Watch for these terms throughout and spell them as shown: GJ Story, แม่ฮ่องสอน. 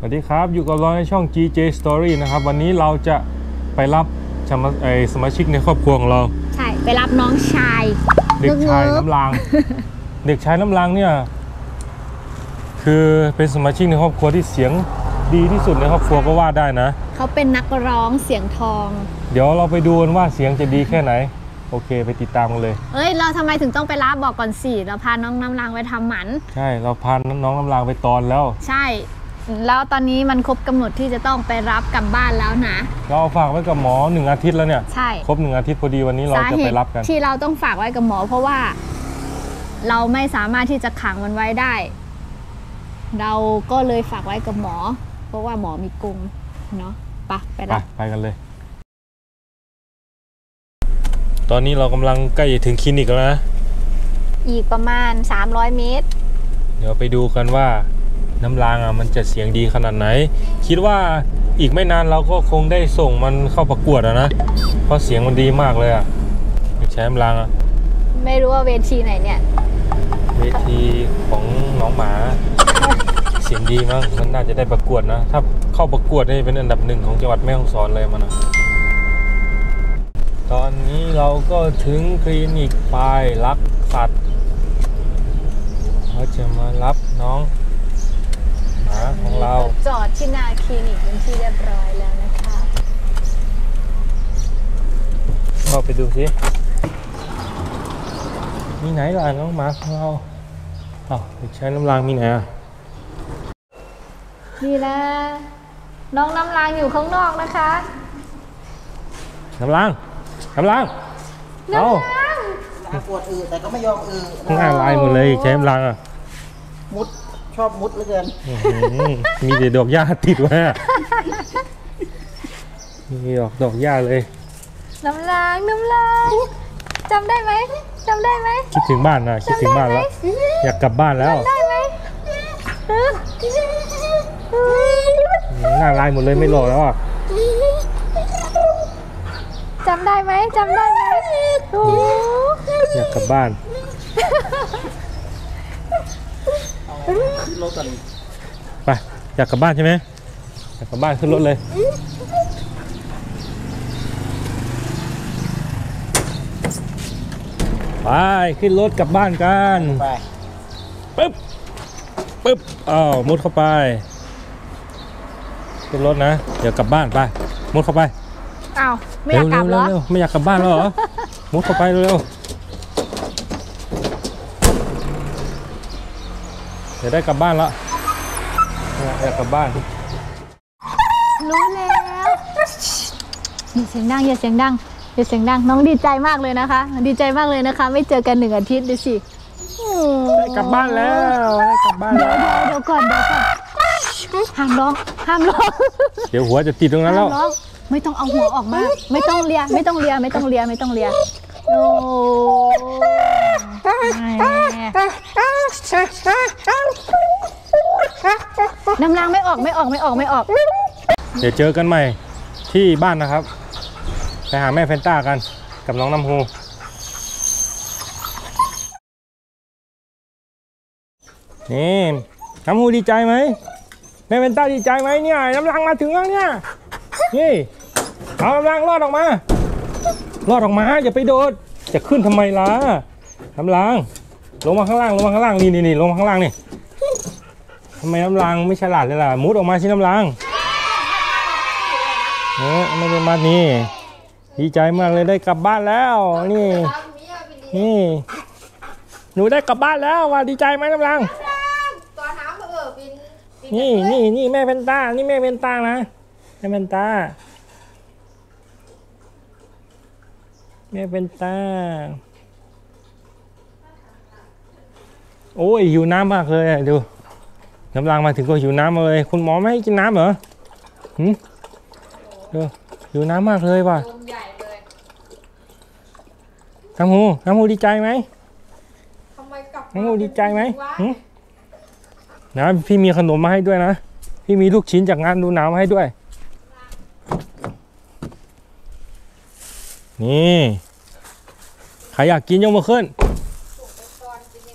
สวัสดีครับอยู่กับเราในช่อง GJ Story นะครับวันนี้เราจะไปรับสมาชิกในครอบครัวของเราใช่ไปรับน้องชายเด็กชายน้ำรางเด็กชายน้ำรางเนี่ยคือเป็นสมาชิกในครอบครัวที่เสียงดีที่สุดในครอบครัวก็ว่าได้นะเขาเป็นนักร้องเสียงทองเดี๋ยวเราไปดูกันว่าเสียงจะดีแค่ไหนโอเคไปติดตามกันเลยเฮ้ยเราทำไมถึงต้องไปรับบอกก่อนสิเราพาน้องน้ำรางไปทำหมันใช่เราพาน้องน้ำรางไปตอนแล้วใช่แล้วตอนนี้มันครบกำหนดที่จะต้องไปรับกลับบ้านแล้วนะเราฝากไว้กับหมอ1 อาทิตย์แล้วเนี่ยใช่ครบ1 อาทิตย์พอดีวันนี้เราจะไปรับกันที่เราต้องฝากไว้กับหมอเพราะว่าเราไม่สามารถที่จะขังมันไว้ได้เราก็เลยฝากไว้กับหมอเพราะว่าหมอมีกรงเนาะไปรับไปกันเลยตอนนี้เรากำลังใกล้ถึงคลินิกแล้วนะอีกประมาณ300 เมตรเดี๋ยวไปดูกันว่าน้ำรางอ่ะมันจะเสียงดีขนาดไหนคิดว่าอีกไม่นานเราก็คงได้ส่งมันเข้าประกวดอ่ะนะเพราะเสียงมันดีมากเลยอ่ะใช้น้ำรางอ่ะไม่รู้ว่าเวทีไหนเนี่ยเวทีของน้องหมาเสียงดีมากมันน่าจะได้ประกวดนะถ้าเข้าประกวดได้เป็นอันดับ1ของจังหวัดแม่ฮ่องสอนเลยมันนะตอนนี้เราก็ถึงคลินิกปลายรักสัตว์เขาจะมารับน้องของเราจอดที่นาคลินิกเป็นที่เรียบร้อยแล้วนะคะเข้าไปดูสิมีไหนล่ะน้องหมาของเราใช้น้ำรางมีไหนอ่ะนี่นะน้องน้ำรางอยู่ข้างนอกนะคะน้ำรางเอาปวดอืดแต่ก็ไม่ยอมอืดหน้าลายหมดเลยใช้น้ำรางอ่ะมุดชอบมุดเหลือเกินมีแต่ดอกหญ้าติดว่ามีดอกหญ้าเลยน้ำรางจำได้ไหมคิดถึงบ้านนะคิดถึงบ้านแล้วอยากกลับบ้านแล้วจำได้ไหมหน้าลายหมดเลยไม่หล่อแล้วอ่ะจำได้ไหมอยากกลับบ้านไปอยากกลับบ้านใช่ไหมอยากกลับบ้านขึ้นรถเลยไปขึ้นรถกลับบ้านกันไปปึ๊บอ้าวมุดเข้าไปขึ้นรถนะเดี๋ยวกลับบ้านไปมุดเข้าไปอ้าวไม่อยากกลับเหรอไม่อยากกลับบ้านแล้วเหรอมุดเข้าไปเร็วเดี๋ยวได้กลับบ้านแล้วอยากกลับบ้านรู้แล้วอย่าเสียงดังอย่าเสียงดังน้องดีใจมากเลยนะคะไม่เจอกัน1 อาทิตย์ดูสิได้กลับบ้านแล้วได้กลับบ้านแล้วเดี๋ยวก่อนห้ามร้องเดี๋ยวหัวจะติดตรงนั้นแล้วไม่ต้องเอาหัวออกมาไม่ต้องเลียโอ้น้ำรางไม่ออกเดี๋ยวเจอกันใหม่ที่บ้านนะครับไปหาแม่เฟนต้ากันกับน้องน้ำฮูนี่น้ำฮูดีใจไหมแม่เฟนต้าดีใจไหมเนี่ยน้ำรางมาถึงแล้วเนี่ยนี่เอาน้ำรางรอดออกมาอย่าไปโดดจะขึ้นทำไมล่ะน้ำรางลงมาข้างล่างนี่ลงมาข้างล่างนี่ทำไมน้ำรางไม่ฉลาดเลยล่ะมุดออกมาสิน้ำรางเนี่ยไม่ประมาณนี้ดีใจมากเลยได้กลับบ้านแล้วนี่หนูได้กลับบ้านแล้วว่าดีใจไหมน้ำรางนี่แม่เฟนต้านะแม่เฟนต้าโอ้ยหิวน้ำมากเลยดูน้ำรางมาถึงก็หิวน้ำเลยคุณหมอไม่ให้กินน้ำเหรอดูหิวน้ำมากเลยว่ะน้ำหูดีใจไหมน้ำหูดีใจไหมนะพี่มีขนมมาให้ด้วยนะพี่มีลูกชิ้นจากงานดูหนาวมาให้ด้วยนี่ใครอยากกินยกมือขึ้น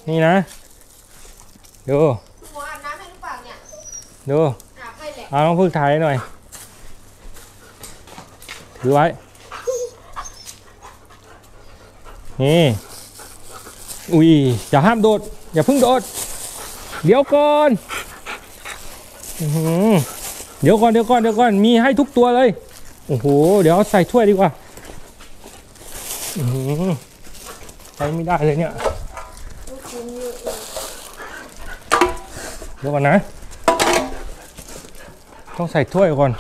นี่นะดูอาบน้ำให้หรือเปล่าเนี่ยดูอาบให้แ เอาน้องพึ่งถ่ายหน่อยถือไว้นี่อุ้ยอย่าห้ามโดดอย่าพึ่งโดดเดี๋ยวก่อนเดี๋ยวก่อนมีให้ทุกตัวเลยโอ้โหเดี๋ยวใส่ถ้วยดีกว่าใส่ไม่ได้เลยเนี่ยเดี๋ยวก่อนนะต้องใส่ถ้วยก่อน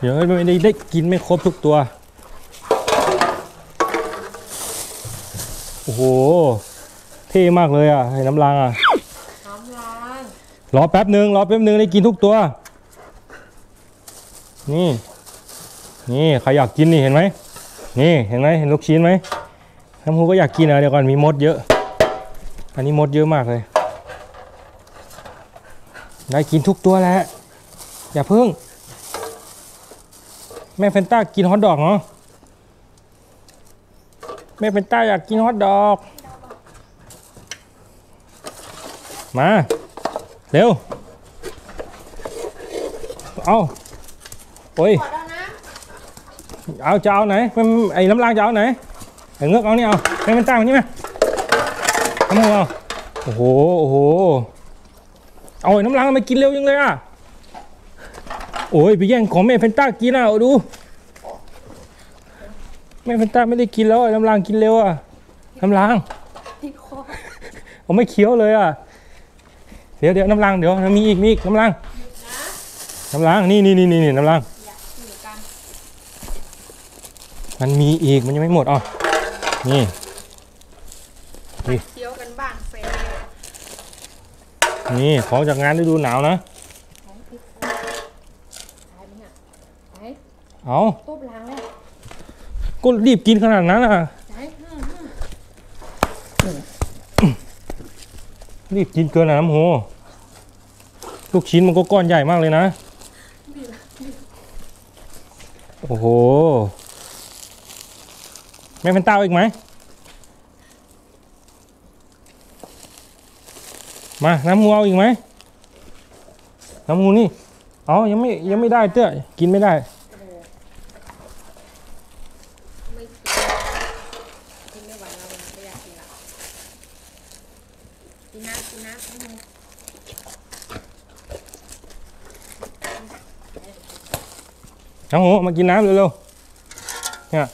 เดี๋ยวไม่ได้กินไม่ครบทุกตัวโอ้โหเท่มากเลยอ่ะไอ้น้ำรางอ่ะรอแป๊บนึงได้กินทุกตัวนี่ใครอยากกินนี่เห็นไหมนี่เห็นไหมเห็นลูกชิ้นไหมน้ำหูก็อยากกินอ่ะเดี๋ยวก่อนมีมดเยอะอันนี้มดเยอะมากเลยได้กินทุกตัวแล้วอย่าพึ่งแม่เฟนต้ากินฮอทดอกเนาะแม่เฟนต้าอยากกินฮอทดอกมาเร็วเอาโอ้ยเอาจะเอาไหนไอ้น้ำลางจะเอาไหนไอ้เงือกเอานี่เอาแม่เฟนต้ามานี่ไหมน้ำหูเอาโอ้โหเอาไอ้น้ำลางมากินเร็วยังเลยอ่ะโอ้ยไปแย่งของแม่เฟนต้ากินอ่ะดูแม่เฟนต้าไม่ได้กินแล้วน้ำลางกินเร็วอ่ะน้ำลางผมไม่เคี้ยวเลยอ่ะเดี๋ยวน้ำลางเดี๋ยวมีอีกน้ำลางนี่น้ำลางมันมีอีกมันยังไม่หมดอ่ะนี่เคี้ยวกันบ้างเซนี่ของจากงานฤดูหนาวนะเอาตุ๊บล้างเลยก็รีบกินขนาดนั้นอ่ะรีบกินเกินน้ำโหลูกชิ้นมันก็ก้อนใหญ่มากเลยนะโอ้โหแม่เป็นเต้าอีกไหมมาน้ำงูเอาอีกไหมน้ำงูนี่เอายังไม่ได้เต้ยกินไม่ได้น้ำหูมากินน้ำเร็วๆเนี่ย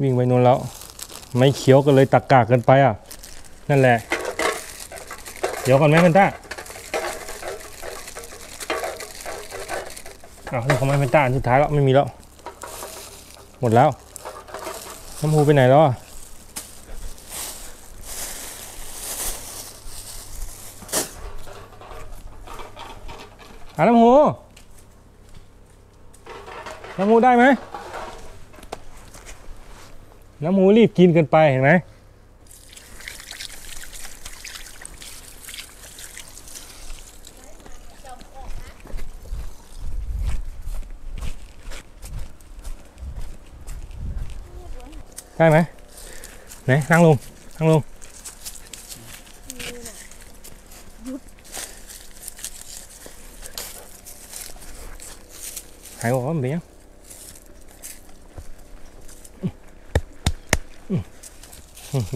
วิ่งไปนู่นแล้วไม่เขียวกันเลยตักกากเกินไปอ่ะนั่นแหละเดี๋ยวก่อนแม่เฟนต้าอ้าวเรื่องของแม่เฟนต้าสุดท้ายแล้วไม่มีแล้วหมดแล้วน้ำหูไปไหนแล้วหาน้ำหูได้ไหมน้ำหูรีบกินเกินไปเห็นไหมได้ไหมไหนนั่งลงหายหัวมันไปยัง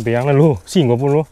เบียงแล้วลูกสิ่งกว่าพูดลูก